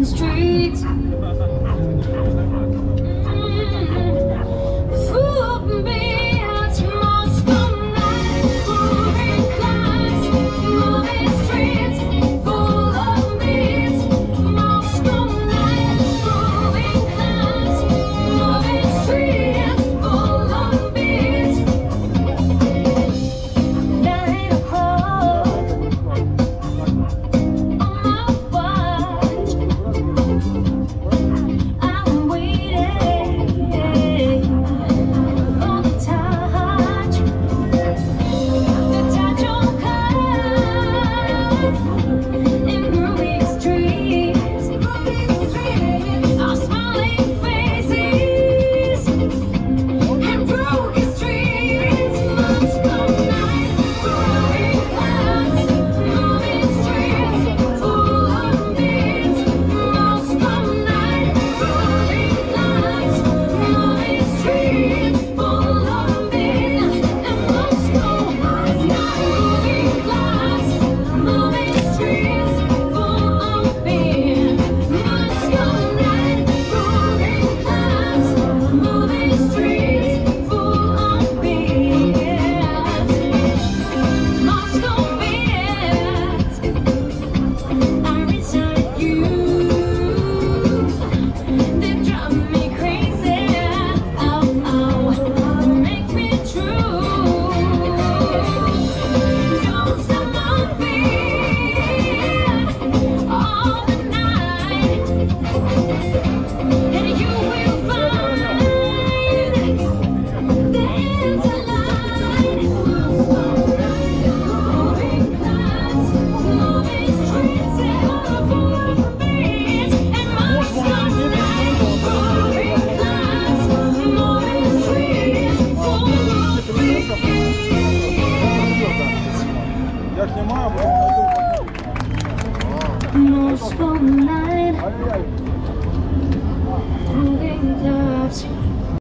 Open street. Fooled me at most moonlight, pouring clouds, moving streets, full of beats. Most moonlight, pouring clouds, moving streets, full of beats. 9 o'clock. Most moonlight, moving clouds.